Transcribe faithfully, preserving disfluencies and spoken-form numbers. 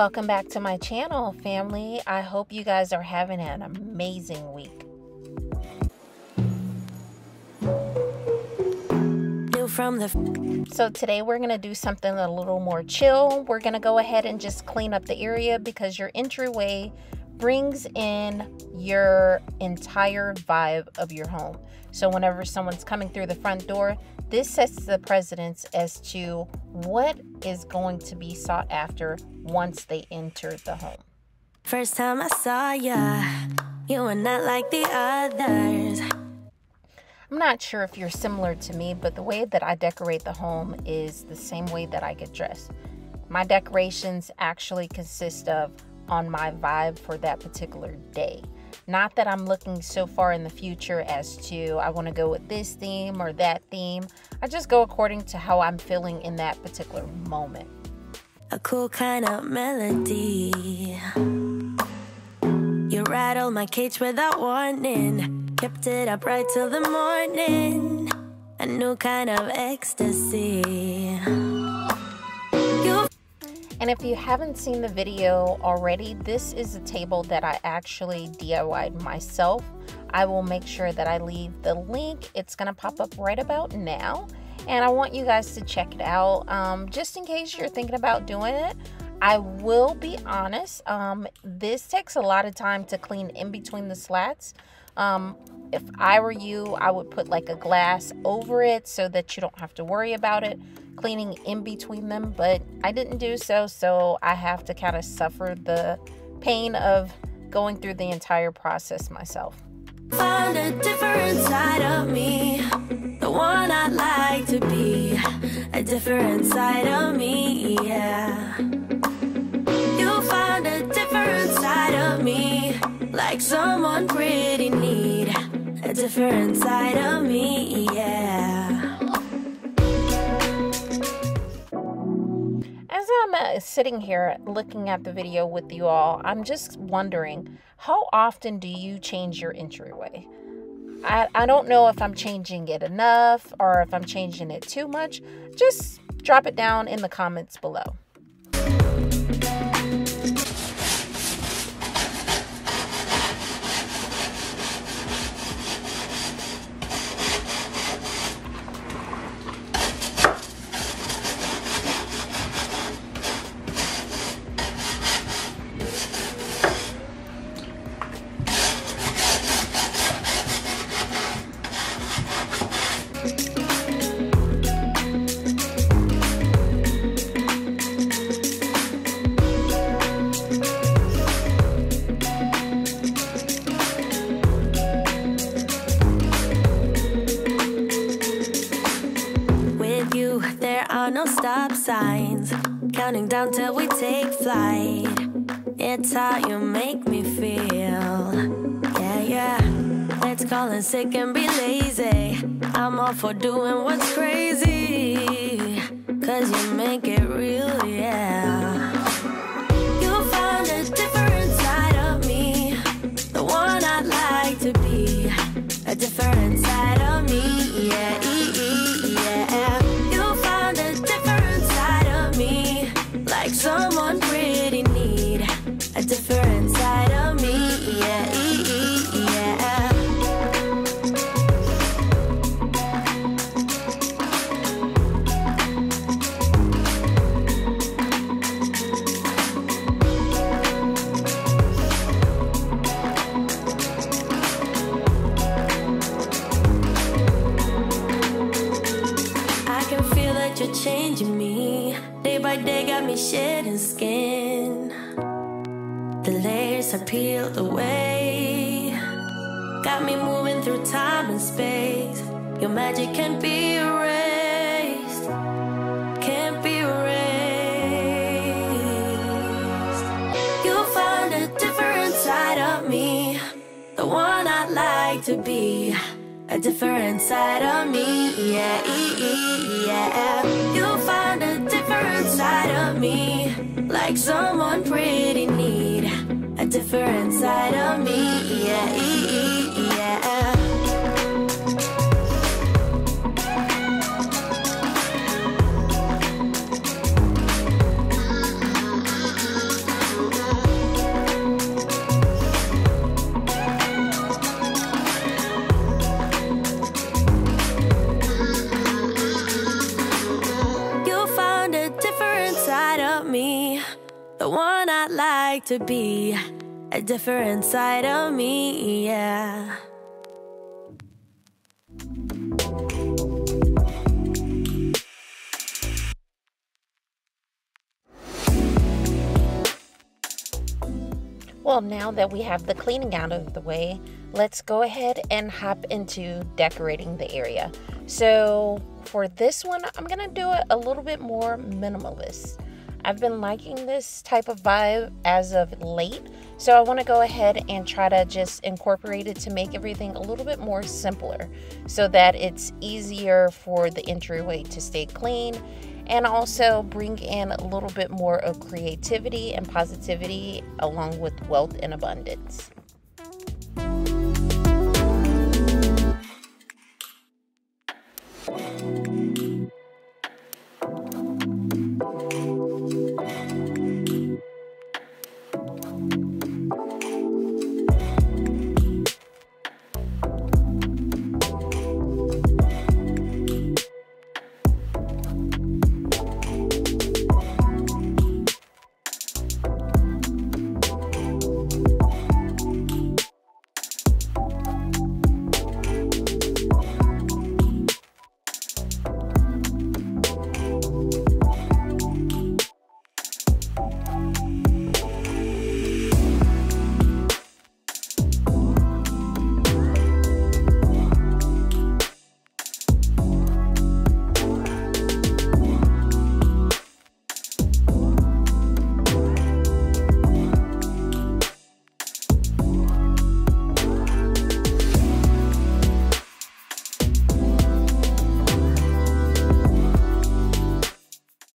Welcome back to my channel, family. I hope you guys are having an amazing week. From the so today we're gonna do something a little more chill. We're gonna go ahead and just clean up the area because your entryway brings in your entire vibe of your home. So whenever someone's coming through the front door, this sets the precedence as to what is going to be sought after once they enter the home. First time I saw ya, you were not like the others. I'm not sure if you're similar to me, but the way that I decorate the home is the same way that I get dressed. My decorations actually consist of on my vibe for that particular day. Not that I'm looking so far in the future as to I want to go with this theme or that theme. I just go according to how I'm feeling in that particular moment. A cool kind of melody. You rattled my cage without warning. Kept it up right till the morning. A new kind of ecstasy. You and if you haven't seen the video already, this is a table that I actually D I Y'd myself. I will make sure that I leave the link. It's gonna pop up right about now. And I want you guys to check it out. Um, just in case you're thinking about doing it. I will be honest, um, this takes a lot of time to clean in between the slats. Um, if I were you, I would put like a glass over it so that you don't have to worry about it cleaning in between them, but I didn't do so, so I have to kind of suffer the pain of going through the entire process myself. Find a different side of me, the one I'd like to be, a different side of me, yeah. You'll find a different side of me, like someone pretty need a different side of me, yeah. As I'm uh, sitting here looking at the video with you all, I'm just wondering, how often do you change your entryway? I, I don't know if I'm changing it enough or if I'm changing it too much. Just drop it down in the comments below. Signs, counting down till we take flight. It's how you make me feel. Yeah, yeah. Let's call it sick and be lazy. I'm all for doing what's crazy, cause you make it real, yeah. You'll find a different side of me, the one I'd like to be, a different side of me, yeah. Someone pretty need a different side of me, yeah, yeah. I can feel that you're changing me. Day by day got me shedding skin. The layers are peeled away. Got me moving through time and space. Your magic can't be erased. Can't be erased. You'll find a different side of me, the one I'd like to be, a different side of me, yeah, yeah. You'll find a different side of me, like someone pretty need a different side of me, yeah, yeah. like to be a different side of me, yeah. Well, now that we have the cleaning out of the way, let's go ahead and hop into decorating the area. So for this one, I'm gonna do it a little bit more minimalist. I've been liking this type of vibe as of late, so I want to go ahead and try to just incorporate it to make everything a little bit more simpler so that it's easier for the entryway to stay clean and also bring in a little bit more of creativity and positivity along with wealth and abundance.